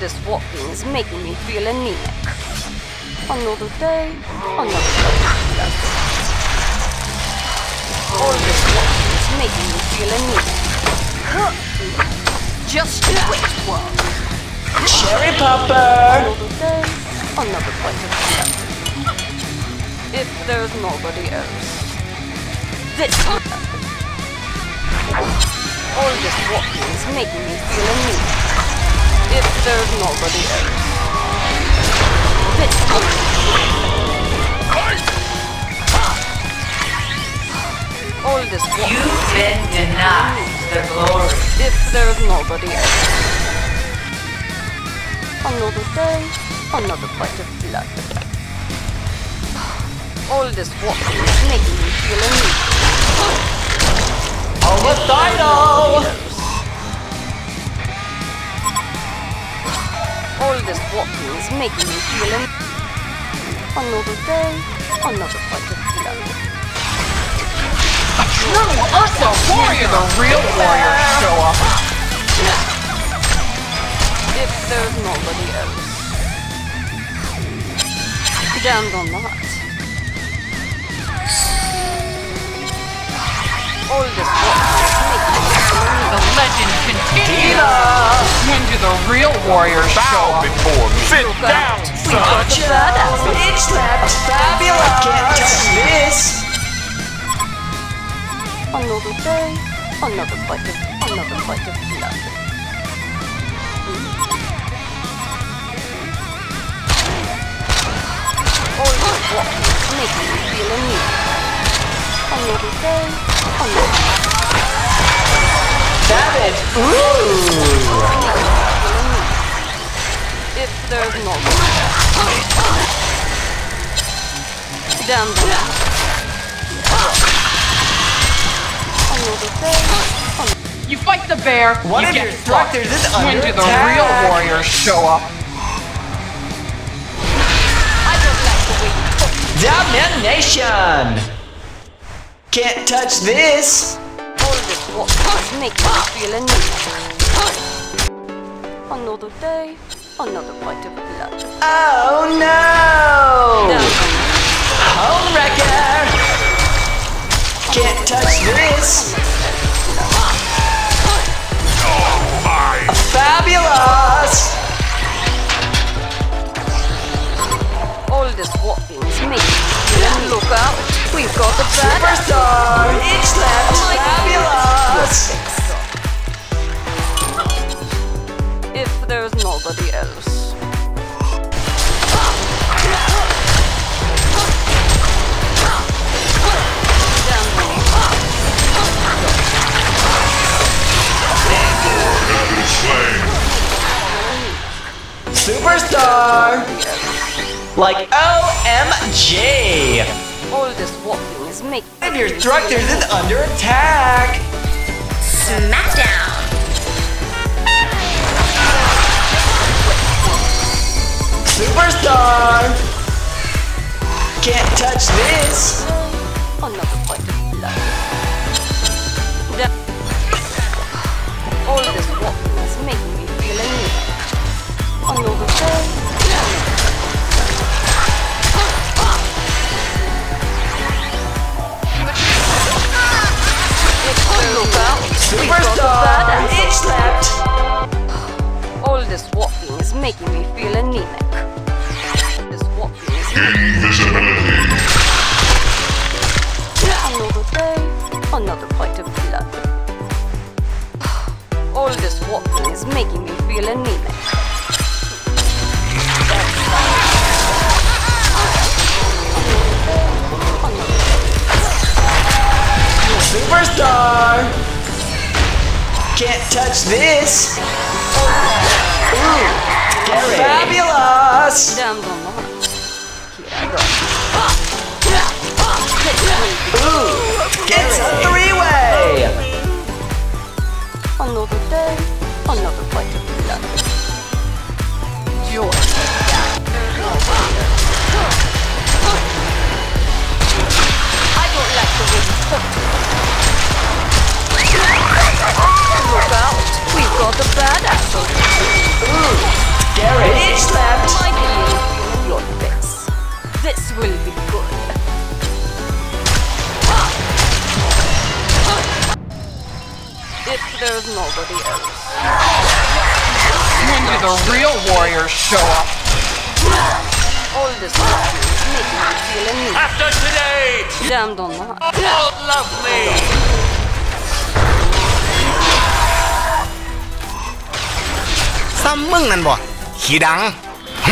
this walking is making me feel anemic. Another day, another day. All this walking is making me feel anemic. Just quit work. Cherry Popper! Another day, another point of step. If there's nobody else. All this walking is making me feel anemic. If there's nobody else. All this walking. You've been denied the glory. If there's nobody else. Another day, another bite of blood. All this walking is making me feel anemic. Over Dino! All this walking is making me feel him. Another day, another fight of blood. A true Ursa warrior! The real warriors show up! If there's nobody else. Damned on the hut. All this the legend continues! When do the real warriors bow before me? Sit down, son! Bitch slap! Fabulous! I can't touch this! Another day, another bite of blood. All this walking is making me feel anemic. Another day. Savage! Ooh! If there's no one. Damn that. You fight the bear, one you of get your structures is under attack. When do the real warriors show up? I don't like the way you talk. Domination! Can't touch this! All this walk is making me feel anemic. Another day, another bite of blood. Oh no! Home wrecker! Can't touch this! Oh my! Fabulous! All this walking is making me feel anemic. Look out! We've got the superstar! It's left! Fabulous! If there's nobody else. Superstar! Like OMG! All this walking is making me feel anemic. Structures is under attack! Smackdown! Superstar! Can't touch this! Another point of blood. All this walking is making me feel anemic. Another day. Superstar! It slept! All this walking is making me feel anemic. This walking is invisibility. Another day, another point of blood. All this walking is making me feel anemic. Superstar! Can't touch this! Fabulous! It's a three-way! Another day, another fight of blood. Your I don't like the way you talk. Look out! We've got the bad asshole! Derek slapped your face. This will be good. If there's nobody else. When do the real warriors show up? All this stuff makes me feel anew. After today! Damned on that. Oh, lovely! Sao mừng năn bỏ khí đắng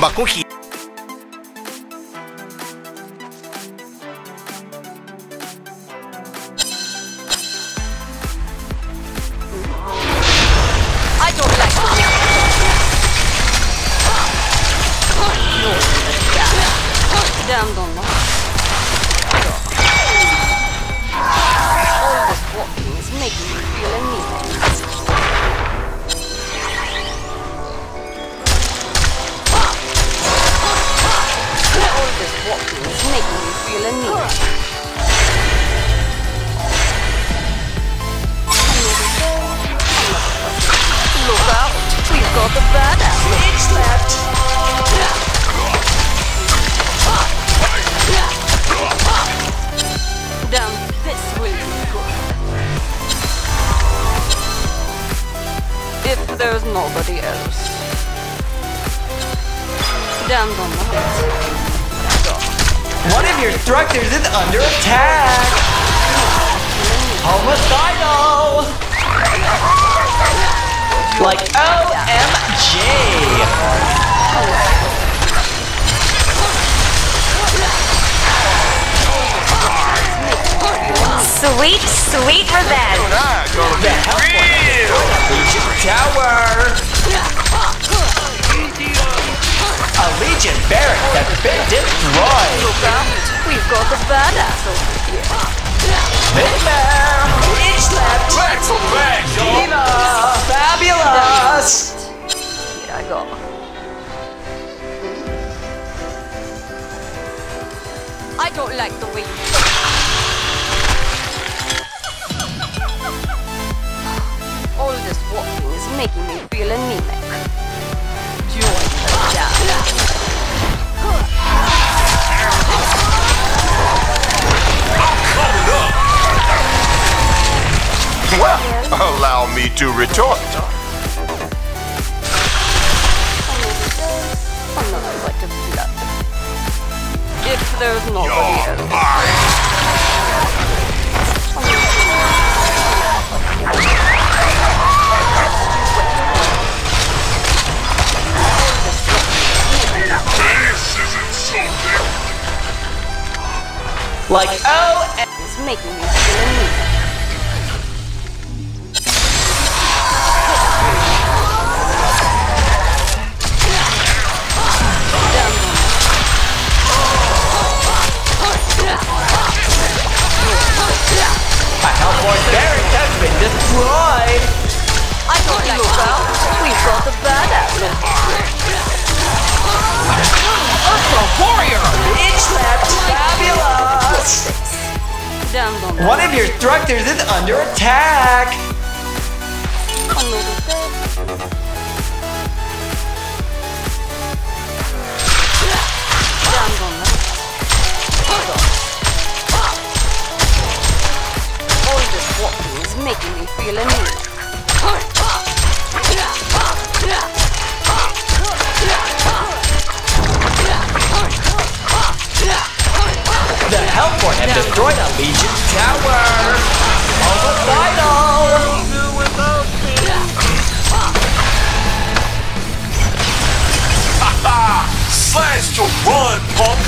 và cũng khí. There's nobody else. Damned on the hunt. One of your structures is under attack! Homicidal! Like OMG! Sweet, sweet revenge! The hell Tower! A Legion barrack that's been destroyed! Look out! We've got the badass over here! Nightmare! It's left! Back from back! Fabulous! Here I go. I don't like the way all this walking is making me feel anemic. Join the dance. I'm coming up! Well, allow me to retort. Another wet of blood. If there's nobody else. Like oh, and it's making me feel anemic. My Hellborn barracks has been destroyed. I don't know about. We brought the badass. Ursa warrior. It's fabulous. One of your structures is under attack! All this walking is making me feel anemic. The Hellborn have destroyed a Legion tower! Homicidal! Ha-ha! Slash to run, punk!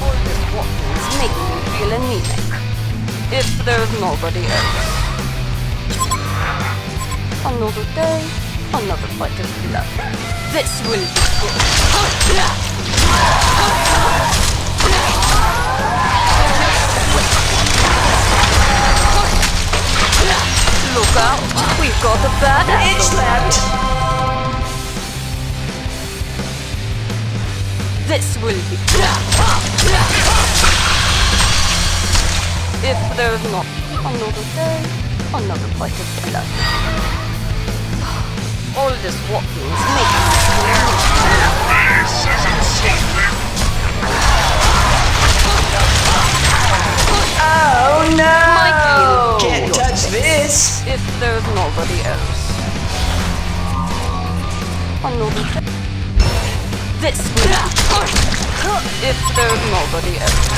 All this walking is making me feel anemic. If there's nobody else. Another day, another fight of blood. This will be good. Look out, we've got a badass. It's left. This will be if there's not another day, another fight of blood. All this walking is making. Oh no! Michael, can't touch this! If there's nobody else. This will. If there's nobody else.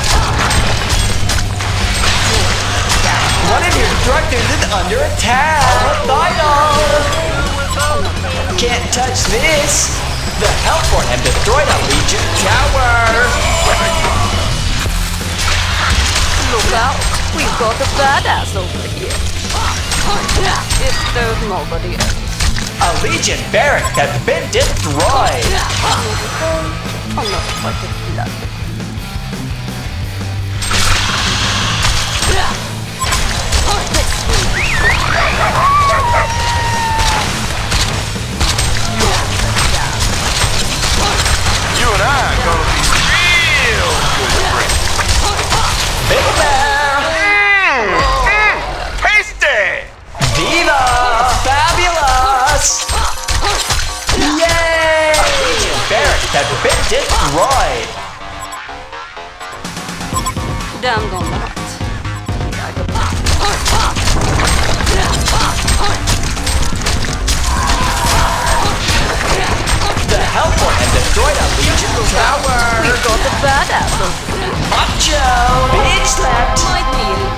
One of your directors is under attack! Final! Can't touch this! The Hellborn have destroyed a Legion tower! Look out! We've got a badass over here! If there's nobody else. A Legion barracks has been destroyed! I'm not fucking blood. You and I are gonna be real good friends. Big Bear! Tasty! Viva! Fabulous! Yay! A Legion barracks has been destroyed! Damn gone right. The Hellborn have destroyed a Legion tower! We got the badass! Macho! Bitch slapped!